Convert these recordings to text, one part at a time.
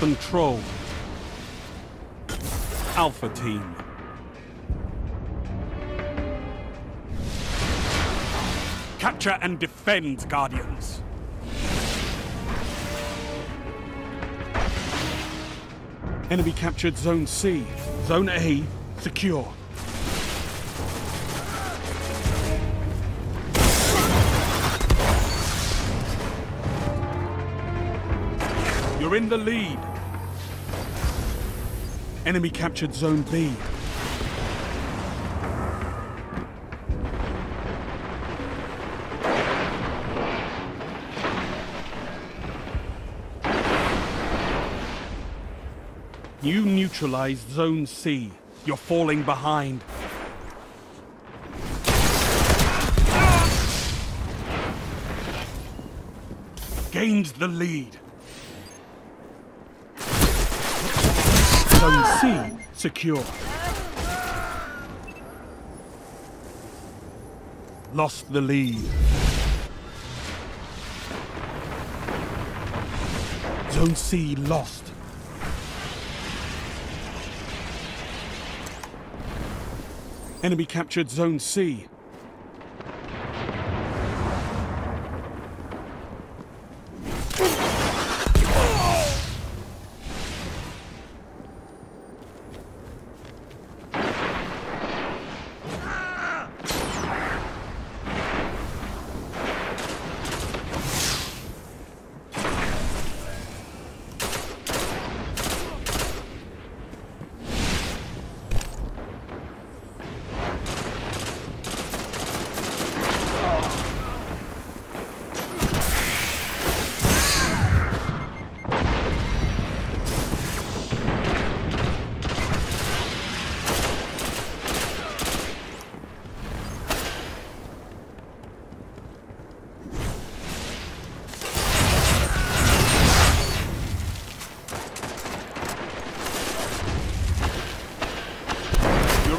Control. Alpha Team. Capture and defend, Guardians. Enemy captured Zone C. Zone A, secure. You're in the lead. Enemy captured Zone B. You neutralized Zone C. You're falling behind. Gained the lead. Zone C secure. Lost the lead. Zone C lost. Enemy captured Zone C.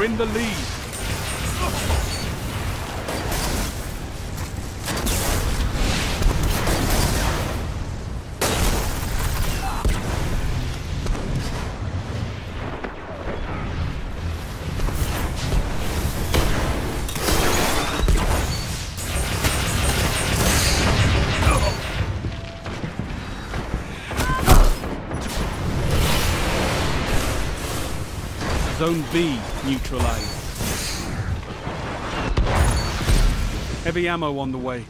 In the lead. Zone B neutralized. Heavy ammo on the way.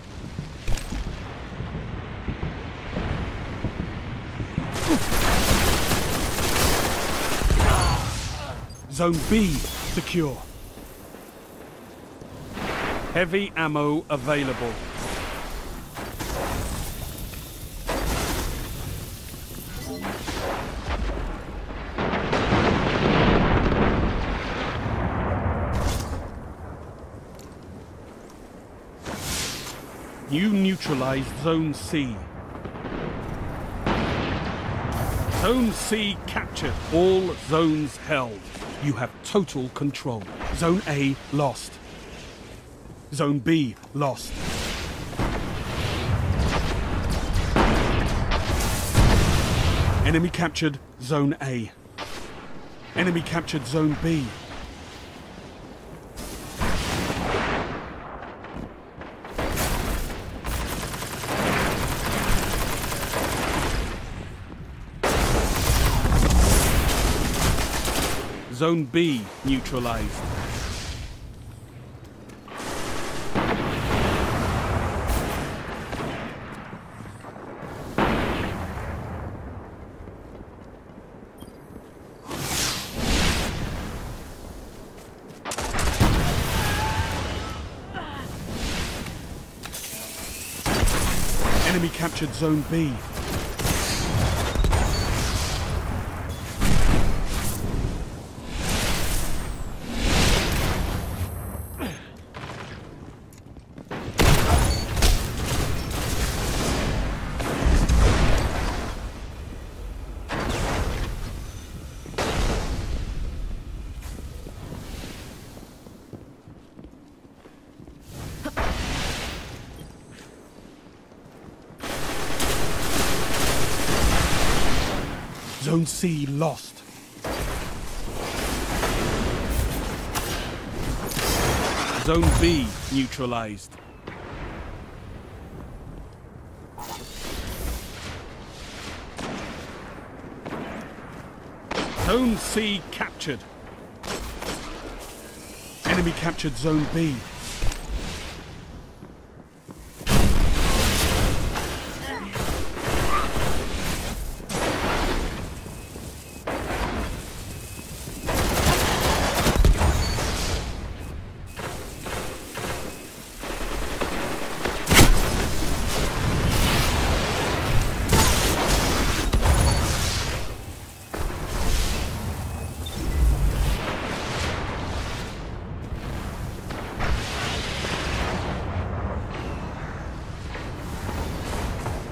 Zone B secure. Heavy ammo available. You neutralized Zone C. Zone C captured. All zones held. You have total control. Zone A lost. Zone B lost. Enemy captured Zone A. Enemy captured Zone B. Zone B neutralized. Enemy captured Zone B. Zone C lost. Zone B neutralized. Zone C captured. Enemy captured Zone B.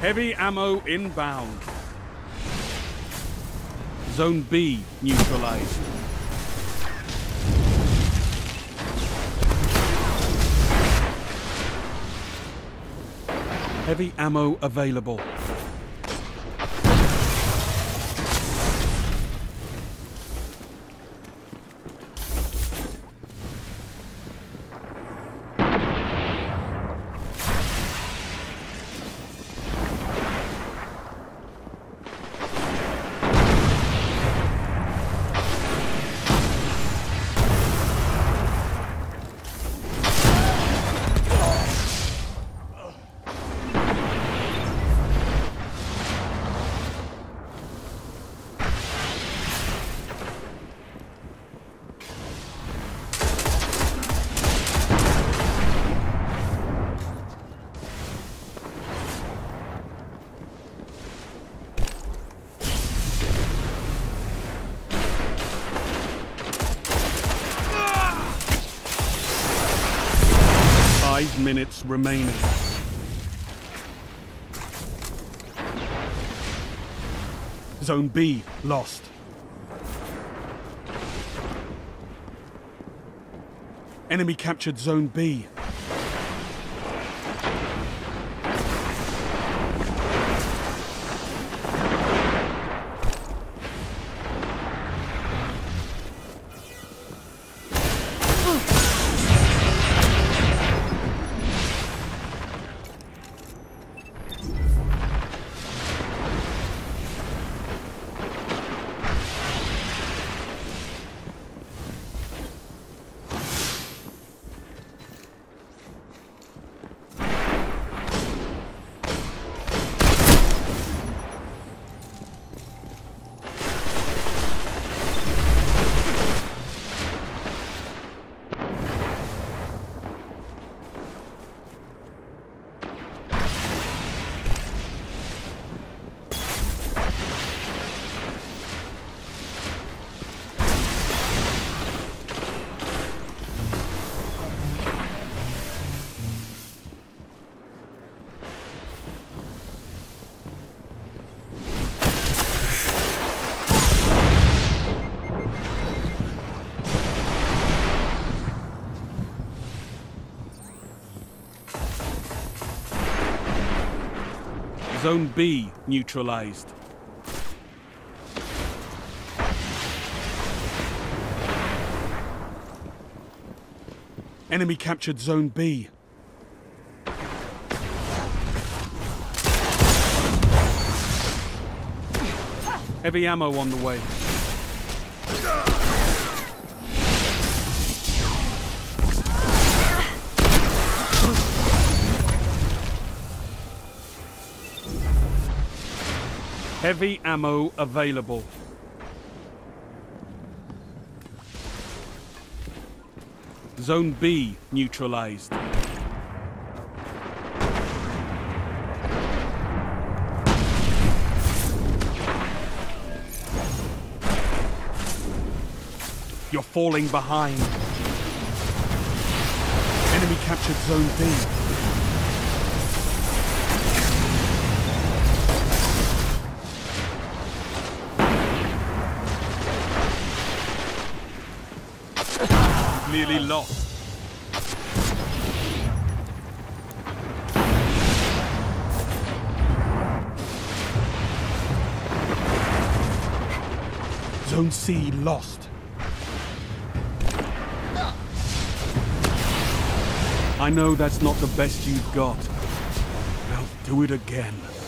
Heavy ammo inbound. Zone B neutralized. Heavy ammo available. Minutes remaining. Zone B lost. Enemy captured Zone B. Zone B neutralized. Enemy captured Zone B. Heavy ammo on the way. Heavy ammo available. Zone B neutralized. You're falling behind. Enemy captured Zone B. Nearly lost. Don't see lost. I know that's not the best you've got. Now do it again.